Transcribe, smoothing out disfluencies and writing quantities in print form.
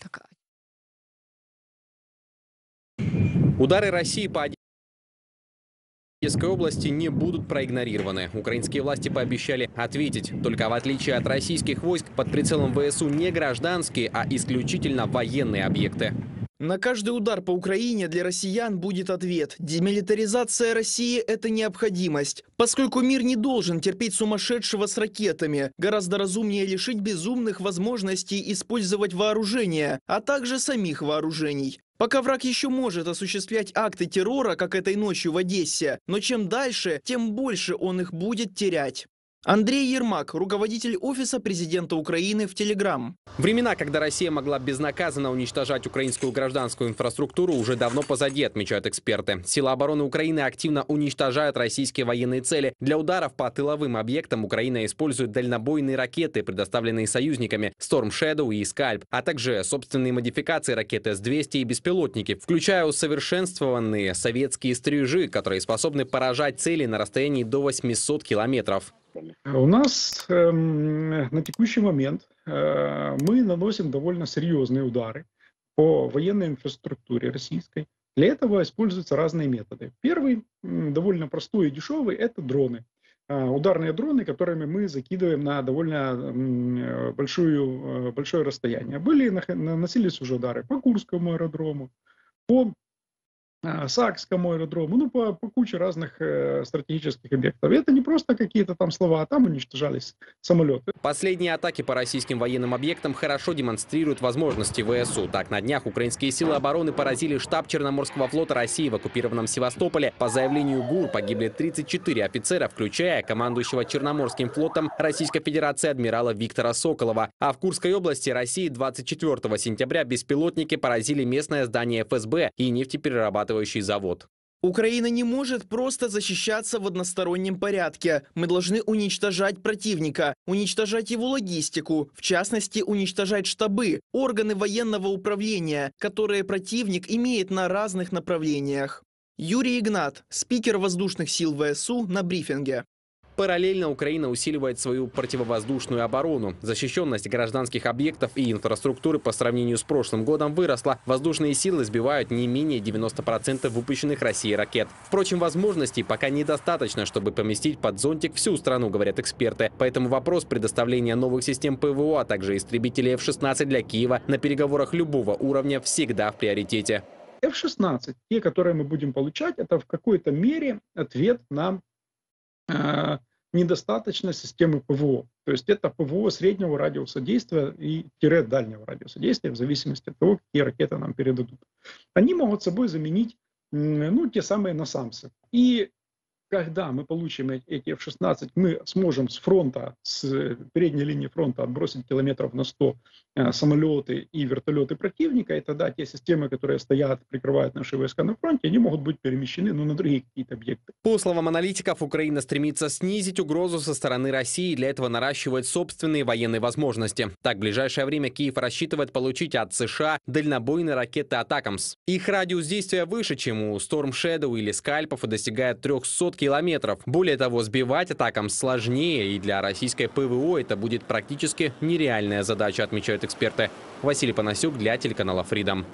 Так. Удары России по Одесской области не будут проигнорированы. Украинские власти пообещали ответить. Только в отличие от российских войск, под прицелом ВСУ не гражданские, а исключительно военные объекты. На каждый удар по Украине для россиян будет ответ. Демилитаризация России – это необходимость, поскольку мир не должен терпеть сумасшедшего с ракетами. Гораздо разумнее лишить безумных возможностей использовать вооружение, а также самих вооружений. Пока враг еще может осуществлять акты террора, как этой ночью в Одессе, но чем дальше, тем больше он их будет терять. Андрей Ермак, руководитель Офиса президента Украины в Телеграм. Времена, когда Россия могла безнаказанно уничтожать украинскую гражданскую инфраструктуру, уже давно позади, отмечают эксперты. Силы обороны Украины активно уничтожают российские военные цели. Для ударов по тыловым объектам Украина использует дальнобойные ракеты, предоставленные союзниками Storm Shadow и Scalp, а также собственные модификации ракет С-200 и беспилотники, включая усовершенствованные советские стрижи, которые способны поражать цели на расстоянии до 800 километров. У нас на текущий момент мы наносим довольно серьезные удары по военной инфраструктуре российской. Для этого используются разные методы. Первый, довольно простой и дешевый, это дроны. Ударные дроны, которыми мы закидываем на довольно большое расстояние. Наносились уже удары по Курскому аэродрому, по Сакскому аэродрому, ну, по куче разных стратегических объектов. Это не просто какие-то там слова, а там уничтожались самолеты. Последние атаки по российским военным объектам хорошо демонстрируют возможности ВСУ. Так, на днях украинские силы обороны поразили штаб Черноморского флота России в оккупированном Севастополе. По заявлению ГУР погибли 34 офицера, включая командующего Черноморским флотом Российской Федерации адмирала Виктора Соколова. А в Курской области России 24 сентября беспилотники поразили местное здание ФСБ и нефтеперерабатывающий завод. Украина не может просто защищаться в одностороннем порядке. Мы должны уничтожать противника, уничтожать его логистику, в частности, уничтожать штабы, органы военного управления, которые противник имеет на разных направлениях. Юрий Игнат, спикер воздушных сил ВСУ, на брифинге. Параллельно Украина усиливает свою противовоздушную оборону. Защищенность гражданских объектов и инфраструктуры по сравнению с прошлым годом выросла. Воздушные силы сбивают не менее 90% выпущенных Россией ракет. Впрочем, возможностей пока недостаточно, чтобы поместить под зонтик всю страну, говорят эксперты. Поэтому вопрос предоставления новых систем ПВО, а также истребителей F-16 для Киева на переговорах любого уровня всегда в приоритете. F-16, те, которые мы будем получать, это в какой-то мере ответ на недостаточно системы ПВО. То есть это ПВО среднего радиуса действия и тире дальнего радиуса действия, в зависимости от того, какие ракеты нам передадут. Они могут собой заменить те самые НАСАМСы. И когда мы получим эти F-16, мы сможем с фронта, с передней линии фронта отбросить километров на 100 самолеты и вертолеты противника, и тогда те системы, которые стоят, прикрывают наши войска на фронте, они могут быть перемещены на другие какие-то объекты. По словам аналитиков, Украина стремится снизить угрозу со стороны России и для этого наращивает собственные военные возможности. Так, в ближайшее время Киев рассчитывает получить от США дальнобойные ракеты ATACMS. Их радиус действия выше, чем у Storm Shadow или Скальпов, и достигает 300 километров. Более того, сбивать ATACMS сложнее, и для российской ПВО это будет практически нереальная задача, отмечают эксперты. Василий Понасюк для телеканала Фридом.